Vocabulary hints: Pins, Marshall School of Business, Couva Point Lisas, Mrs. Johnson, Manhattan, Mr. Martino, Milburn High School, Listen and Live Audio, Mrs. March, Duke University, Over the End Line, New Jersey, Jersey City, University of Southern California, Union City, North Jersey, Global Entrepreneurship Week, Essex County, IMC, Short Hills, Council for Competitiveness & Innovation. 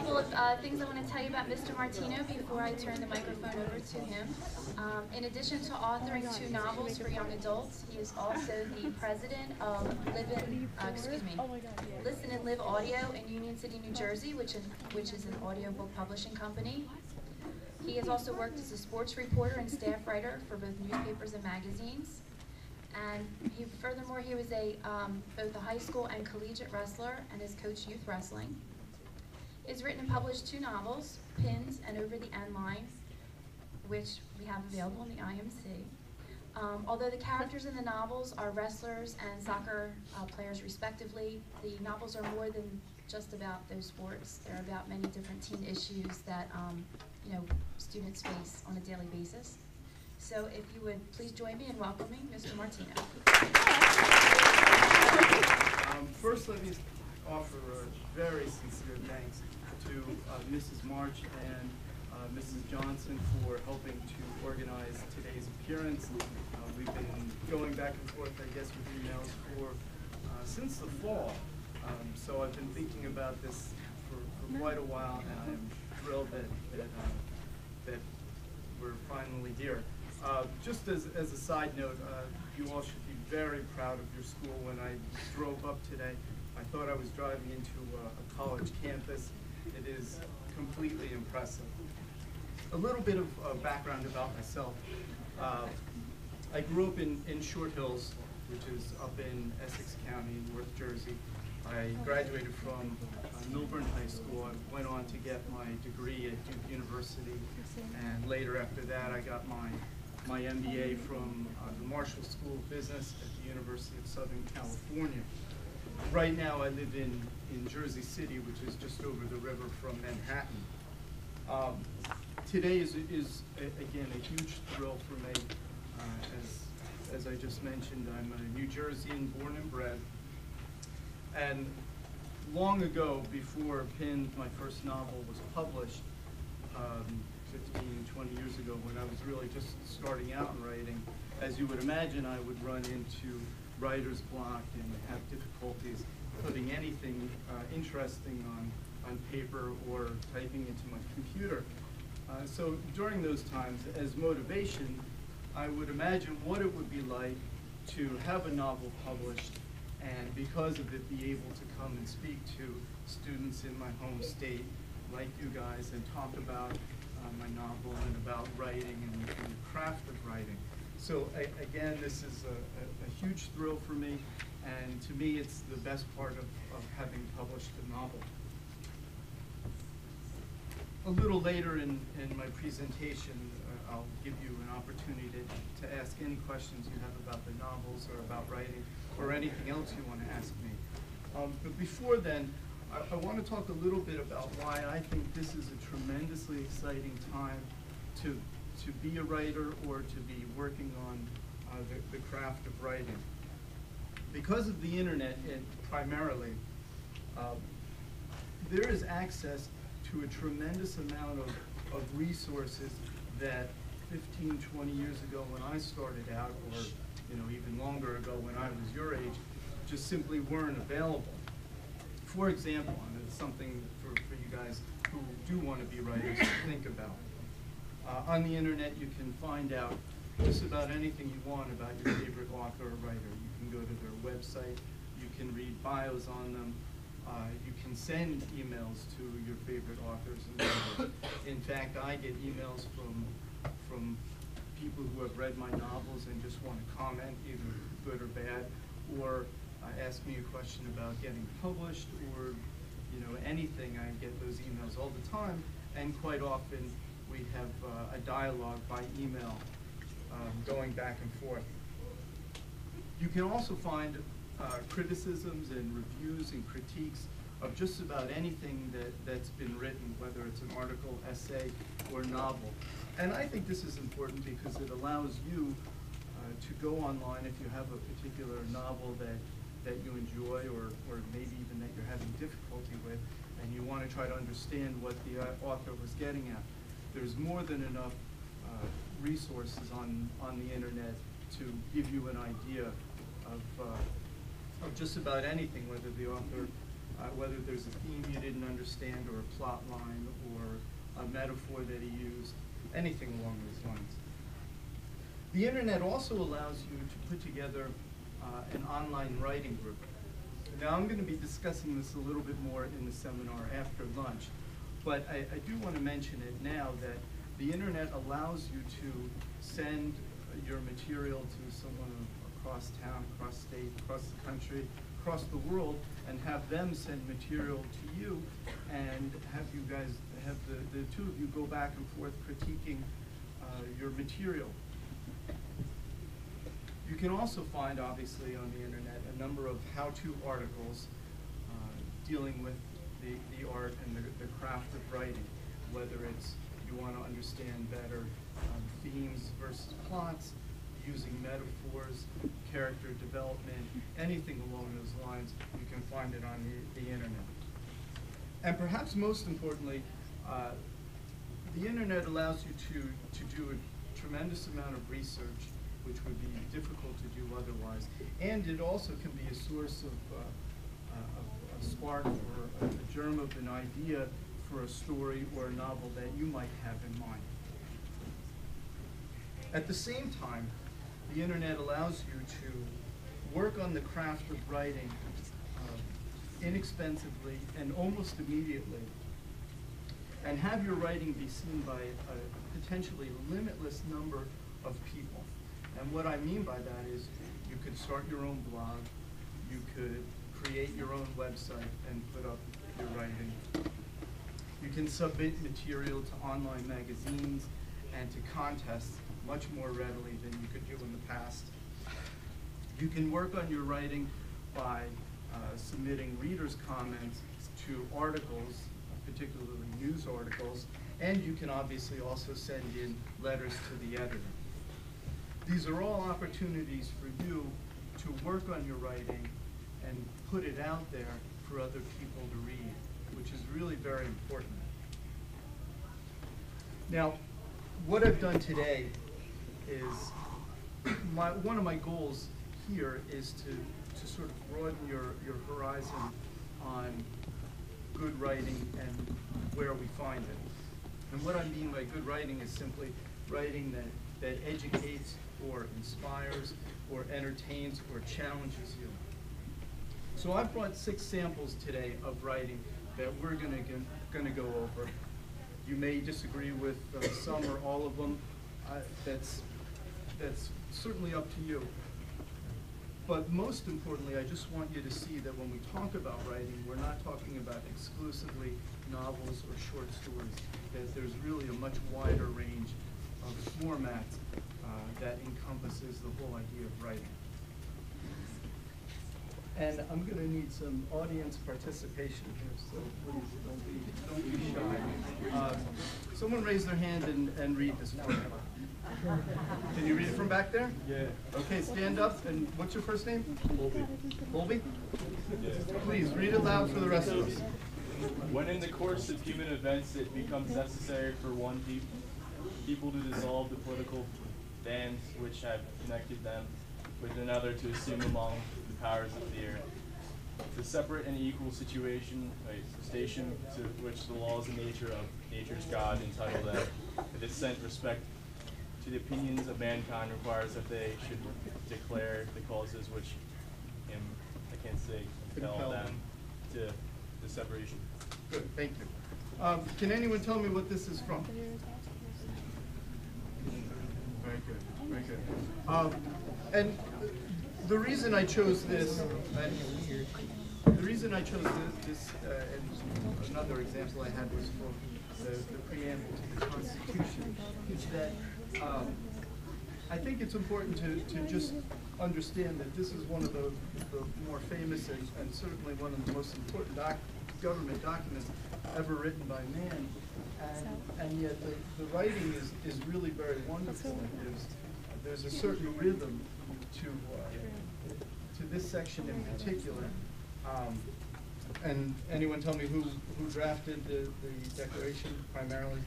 couple of things I want to tell you about Mr. Martino before I turn the microphone over to him. In addition to authoring 2 novels for young adults, he is also the president of Listen and Live Audio in Union City, New Jersey, which is an audiobook publishing company. He has also worked as a sports reporter and staff writer for both newspapers and magazines. And furthermore, he was both a high school and collegiate wrestler and has coached youth wrestling. He's written and published 2 novels, Pins and Over the End Line, which we have available in the IMC. Although the characters in the novels are wrestlers and soccer players respectively, the novels are more than just about those sports. They're about many different teen issues that students face on a daily basis. So if you would please join me in welcoming Mr. Martino. First, let me offer a very sincere thanks to Mrs. March and Mrs. Johnson for helping to organize today's appearance. We've been going back and forth, I guess, with emails for since the fall. So I've been thinking about this for quite a while, and I'm thrilled that we're finally here. Just as a side note, you all should be very proud of your school. When I drove up today, I thought I was driving into a college campus. It is completely impressive. A little bit of background about myself. I grew up in Short Hills, which is up in Essex County, North Jersey. I graduated from Milburn High School. I went on to get my degree at Duke University, and later after that I got my MBA from the Marshall School of Business at the University of Southern California. Right now I live in Jersey City, which is just over the river from Manhattan. Today is again, a huge thrill for me. As I just mentioned, I'm a New Jerseyan born and bred. And long ago, before Pins, my first novel, was published, 15, 20 years ago, when I was really just starting out in writing, as you would imagine, I would run into writer's block and have difficulties putting anything interesting on paper or typing into my computer. So during those times, as motivation, I would imagine what it would be like to have a novel published, and because of it, be able to come and speak to students in my home state, like you guys, and talk about my novel and about writing and the craft of writing. So again, this is a huge thrill for me, and to me, it's the best part of having published a novel. A little later in my presentation, I'll give you an opportunity to ask any questions you have about the novels or about writing or anything else you want to ask me. But before then, I want to talk a little bit about why I think this is a tremendously exciting time to be a writer or to be working on the craft of writing. Because of the internet, primarily, there is access to a tremendous amount of resources that 15, 20 years ago when I started out, or even longer ago when I was your age, just simply weren't available. For example, and it's something for you guys who do want to be writers to think about. On the internet, you can find out just about anything you want about your favorite author or writer. You can go to their website, you can read bios on them, you can send emails to your favorite authors and writers. In fact, I get emails from people who have read my novels and just want to comment, either good or bad, or ask me a question about getting published, or anything. I get those emails all the time, and quite often we have a dialogue by email going back and forth. You can also find criticisms and reviews and critiques of just about anything that's been written, whether it's an article, essay, or novel. And I think this is important because it allows you to go online if you have a particular novel that you enjoy or maybe even that you're having difficulty with and you want to try to understand what the author was getting at. There's more than enough resources on the internet to give you an idea of just about anything, whether the author whether there's a theme you didn't understand or a plot line or a metaphor that he used, anything along those lines. The internet also allows you to put together an online writing group. Now I'm going to be discussing this a little bit more in the seminar after lunch, but I do want to mention it now that the internet allows you to send your material to someone across town, across state, across the country, across the world, and have them send material to you, and have you guys, have the two of you go back and forth critiquing your material. You can also find, obviously, on the internet a number of how-to articles dealing with the art and the craft of writing, whether it's you want to understand better themes versus plots, using metaphors, character development, anything along those lines, you can find it on the internet. And perhaps most importantly, the internet allows you to do a tremendous amount of research, which would be difficult to do otherwise. And it also can be a source of a spark or a germ of an idea for a story or a novel that you might have in mind. At the same time, the internet allows you to work on the craft of writing inexpensively and almost immediately, and have your writing be seen by a potentially limitless number of people. And what I mean by that is you could start your own blog, you could create your own website and put up your writing. You can submit material to online magazines and to contests much more readily than you could do in the past. You can work on your writing by submitting readers' comments to articles, particularly news articles, and you can obviously also send in letters to the editor. These are all opportunities for you to work on your writing and put it out there for other people to read, which is really very important. Now, what I've done today is, one of my goals here is to sort of broaden your horizon on good writing and where we find it. And what I mean by good writing is simply writing that educates or inspires or entertains or challenges you. So I've brought 6 samples today of writing that we're gonna go over. You may disagree with some or all of them. That's certainly up to you. But most importantly, I just want you to see that when we talk about writing, we're not talking about exclusively novels or short stories, that there's really a much wider range of formats that encompasses the whole idea of writing. And I'm going to need some audience participation here, so please don't be shy. Someone raise their hand and read this one. Can you read it from back there? Yeah. Okay, stand up. And what's your first name? Colby. Colby? Yeah. Please read it loud for the rest of us. When in the course of human events it becomes necessary for one people to dissolve the political bands which have connected them with another, to assume among the powers of the earth, to separate an equal situation, a station to which the laws and nature of nature's God entitle them, a dissent respect to the opinions of mankind requires that they should declare the causes which compel them to the separation. Good, thank you. Can anyone tell me what this is from? Very good, very good. And the reason I chose this, and another example I had was from the preamble to the Constitution, is that I think it's important to just understand that this is one of the more famous and certainly one of the most important government documents ever written by man. And yet the writing is really very wonderful. There's a certain rhythm to this section in particular. And anyone tell me who drafted the Declaration primarily?